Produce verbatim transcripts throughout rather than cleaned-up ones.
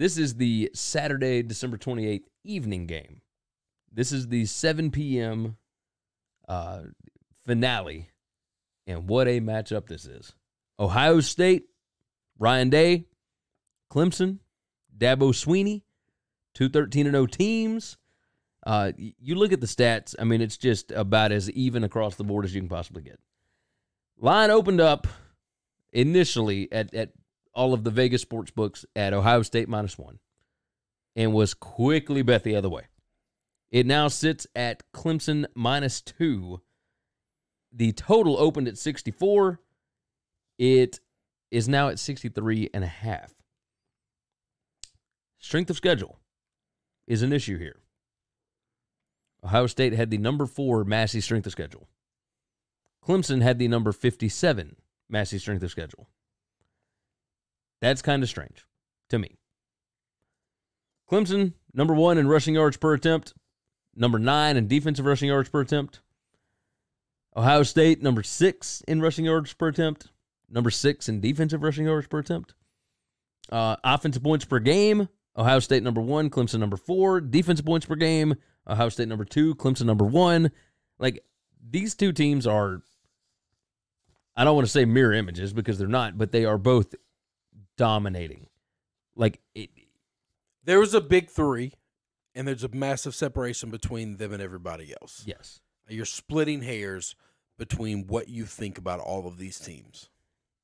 This is the Saturday, December twenty-eighth evening game. This is the seven p m uh, finale. And what a matchup this is. Ohio State, Ryan Day, Clemson, Dabo Swinney, two thirteen and oh teams. Uh, you look at the stats, I mean, it's just about as even across the board as you can possibly get. Line opened up initially at, at all of the Vegas sports books at Ohio State minus one and was quickly bet the other way. It now sits at Clemson minus two. The total opened at sixty-four. It is now at sixty-three and a half. Strength of schedule is an issue here. Ohio State had the number four Massey strength of schedule. Clemson had the number fifty-seven Massey strength of schedule. That's kind of strange to me. Clemson, number one in rushing yards per attempt, number nine in defensive rushing yards per attempt. Ohio State, number six in rushing yards per attempt, number six in defensive rushing yards per attempt. Uh, offensive points per game, Ohio State number one, Clemson number four. Defensive points per game, Ohio State number two, Clemson number one. Like, these two teams are, I don't want to say mirror images because they're not, but they are both dominating. Like, it, there was a big three, and there's a massive separation between them and everybody else. Yes. You're splitting hairs between what you think about all of these teams.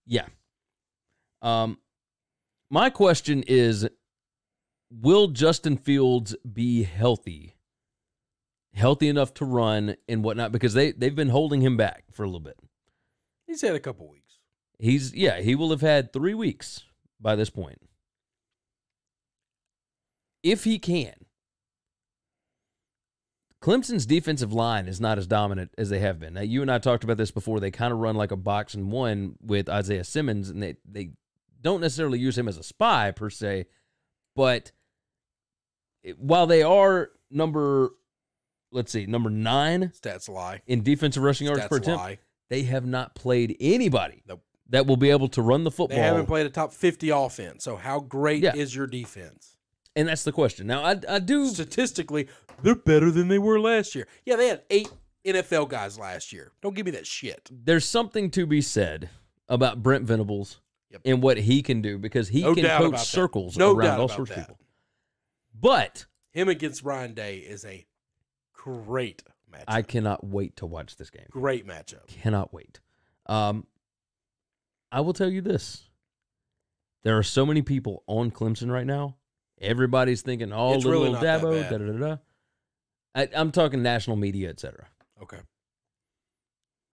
Yeah. Um, my question is, will Justin Fields be healthy? Healthy enough to run and whatnot, because they, they've been holding him back for a little bit. He's had a couple weeks. He's yeah, he will have had three weeks by this point. If he can, Clemson's defensive line is not as dominant as they have been. Now, you and I talked about this before. They kind of run like a box and one with Isaiah Simmons, and they, they don't necessarily use him as a spy per se, but it, while they are number, let's see, number nine stats lie in defensive rushing yards per attempt, they have not played anybody nope. that will be able to run the football. They haven't played a top fifty offense, so how great yeah. is your defense? And that's the question. Now, I, I do... Statistically, they're better than they were last year. Yeah, they had eight N F L guys last year. Don't give me that shit. There's something to be said about Brent Venables yep. and what he can do, because he no can coach circles no around all sorts of people. But... him against Ryan Day is a great matchup. I cannot wait to watch this game. Great matchup. Cannot wait. Um, I will tell you this. There are so many people on Clemson right now. Everybody's thinking, oh, it's little really Dabo, da, da, da, da. I, I'm talking national media, et cetera. Okay.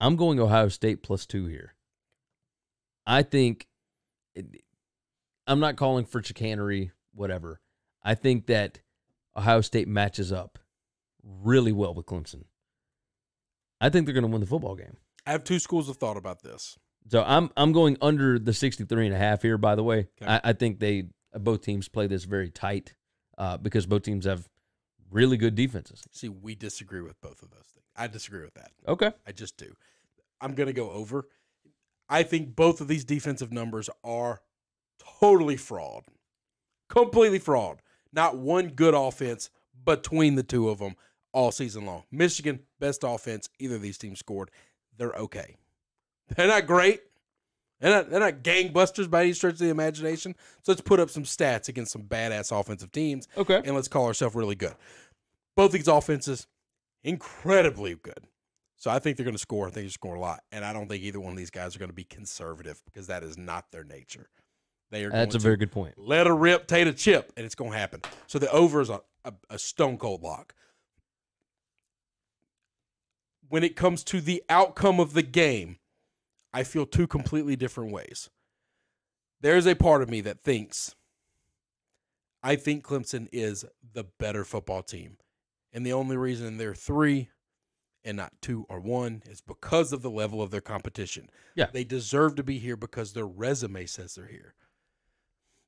I'm going Ohio State plus two here. I think, it, I'm not calling for chicanery, whatever. I think that Ohio State matches up really well with Clemson. I think they're going to win the football game. I have two schools of thought about this. So I'm I'm going under the sixty-three and a half here, by the way. Okay. I, I think they... both teams play this very tight uh, because both teams have really good defenses. See, we disagree with both of those things. I disagree with that. Okay. I just do. I'm going to go over. I think both of these defensive numbers are totally fraud. Completely fraud. Not one good offense between the two of them all season long. Michigan, best offense either of these teams scored. They're okay. They're not great. They're not, they're not gangbusters by any stretch of the imagination. So let's put up some stats against some badass offensive teams. Okay. And let's call ourselves really good. Both these offenses, incredibly good. So I think they're going to score. I think they're scoring a lot. And I don't think either one of these guys are going to be conservative, because that is not their nature. They are. That's going a very good point. Let a rip, take a chip, and it's going to happen. So the over is a, a, a stone cold lock. When it comes to the outcome of the game, I feel two completely different ways. There's a part of me that thinks, I think Clemson is the better football team. And the only reason they're three and not two or one is because of the level of their competition. Yeah. They deserve to be here because their resume says they're here.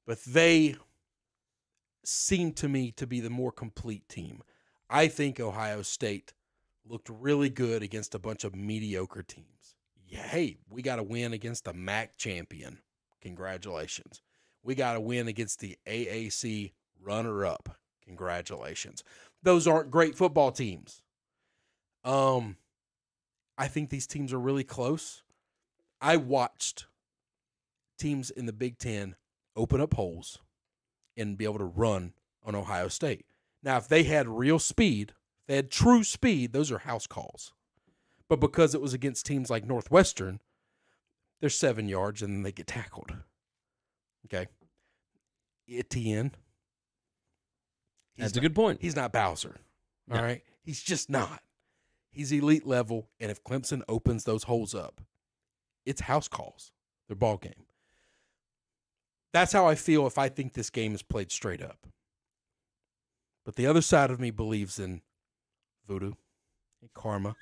But they seem to me to be the more complete team. I think Ohio State looked really good against a bunch of mediocre teams. Hey, we got a win against the M A C champion. Congratulations. we got a win against the A A C runner-up. Congratulations. Those aren't great football teams. Um, I think these teams are really close. I watched teams in the Big Ten open up holes and be able to run on Ohio State. Now, if they had real speed, if they had true speed, those are house calls. But because it was against teams like Northwestern, they're seven yards and then they get tackled. Okay. Etienne. That's not, a good point. He's not Bowser. All no. right. He's just not. He's elite level. And if Clemson opens those holes up, it's house calls. Their ball game. That's how I feel if I think this game is played straight up. But the other side of me believes in voodoo and karma.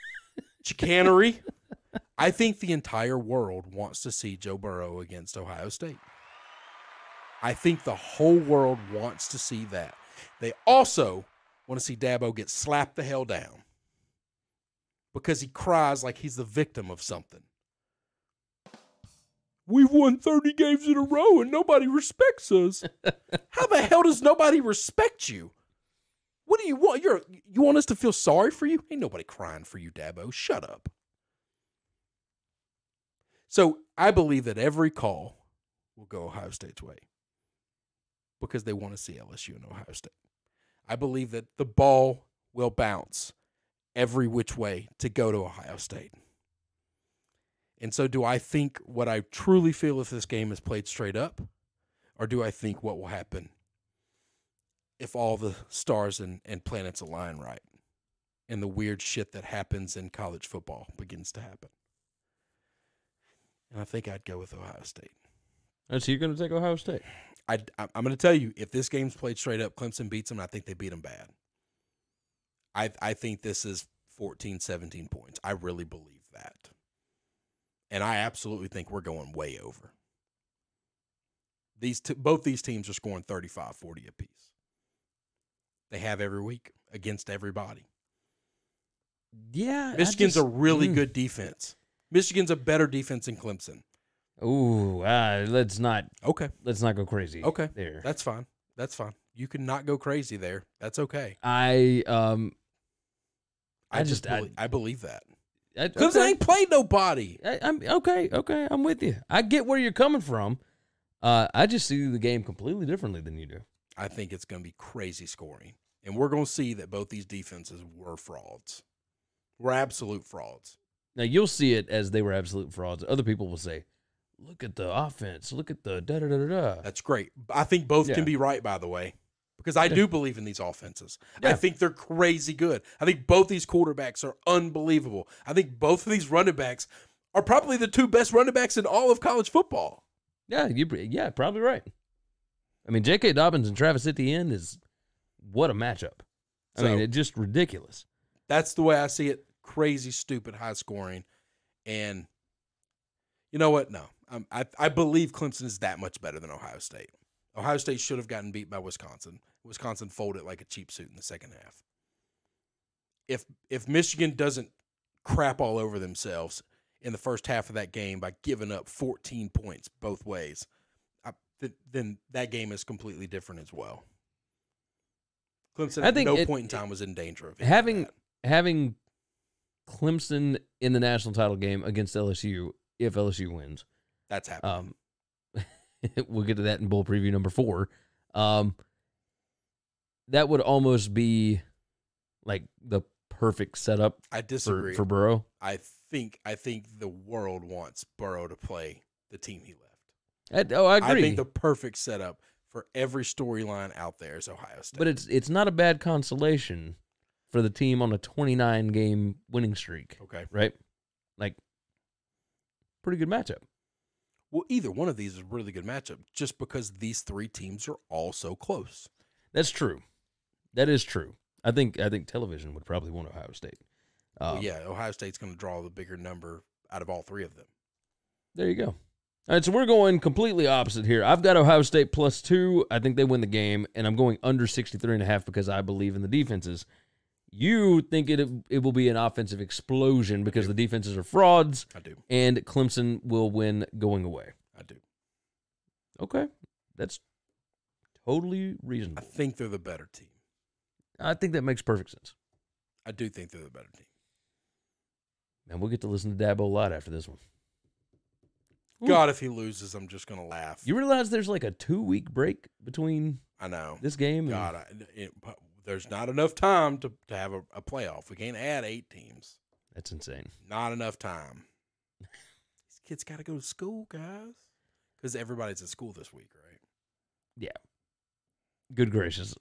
Chicanery. I think the entire world wants to see Joe Burrow against Ohio State. I think the whole world wants to see that. They also want to see Dabo get slapped the hell down because he cries like he's the victim of something. We've won thirty games in a row and nobody respects us. How the hell does nobody respect you? What do you want? You're, you want us to feel sorry for you? Ain't nobody crying for you, Dabo. Shut up. So I believe that every call will go Ohio State's way because they want to see L S U and Ohio State. I believe that the ball will bounce every which way to go to Ohio State. And so do I think what I truly feel if this game is played straight up, or do I think what will happen if all the stars and, and planets align right and the weird shit that happens in college football begins to happen? And I think I'd go with Ohio State. And so you're going to take Ohio State? I, I'm going to tell you, if this game's played straight up, Clemson beats them, and I think they beat them bad. I, I think this is fourteen, seventeen points. I really believe that. And I absolutely think we're going way over. These two, both these teams are scoring thirty-five, forty apiece. They have every week against everybody. Yeah. Michigan's just, a really mm. good defense. Michigan's a better defense than Clemson. Ooh, uh, let's not. Okay. Let's not go crazy. Okay. There. That's fine. That's fine. You can not go crazy there. That's okay. I um I, I just, just I, I believe that. I, Clemson okay. ain't played nobody. I, I'm okay, okay. I'm with you. I get where you're coming from. Uh I just see the game completely differently than you do. I think it's going to be crazy scoring. And we're going to see that both these defenses were frauds. Were absolute frauds. Now, you'll see it as they were absolute frauds. Other people will say, look at the offense. Look at the da-da-da-da-da. That's great. I think both yeah. can be right, by the way, because I do believe in these offenses. Yeah. I think they're crazy good. I think both these quarterbacks are unbelievable. I think both of these running backs are probably the two best running backs in all of college football. Yeah, you, yeah, probably right. I mean, J K. Dobbins and Travis Etienne is what a matchup. I so, mean, it's just ridiculous. That's the way I see it. Crazy, stupid, high scoring. And you know what? No, I'm, I, I believe Clemson is that much better than Ohio State. Ohio State should have gotten beat by Wisconsin. Wisconsin folded like a cheap suit in the second half. If, if Michigan doesn't crap all over themselves in the first half of that game by giving up fourteen points both ways, Th then that game is completely different as well. Clemson at no it, point in time it, was in danger of having that. having Clemson in the national title game against L S U. If L S U wins, that's happening. Um, we'll get to that in bowl preview number four. Um, that would almost be like the perfect setup. I disagree for, for Burrow. I think I think the world wants Burrow to play the team he left. I, oh, I agree. I think the perfect setup for every storyline out there is Ohio State. But it's it's not a bad consolation for the team on a twenty-nine game winning streak. Okay. Right? Like, pretty good matchup. Well, either one of these is a really good matchup just because these three teams are all so close. That's true. That is true. I think I think television would probably want Ohio State. Um, well, yeah, Ohio State's going to draw the bigger number out of all three of them. There you go. All right, so we're going completely opposite here. I've got Ohio State plus two. I think they win the game, and I'm going under sixty-three and a half because I believe in the defenses. You think it it will be an offensive explosion because the defenses are frauds. I do. And Clemson will win going away. I do. Okay. That's totally reasonable. I think they're the better team. I think that makes perfect sense. I do think they're the better team. And we'll get to listen to Dabo a lot after this one. God, if he loses, I'm just going to laugh. You realize there's like a two-week break between I know this game? And... God, I, it, there's not enough time to, to have a, a playoff. We can't add eight teams. That's insane. Not enough time. These kids got to go to school, guys. Because everybody's at school this week, right? Yeah. Good gracious.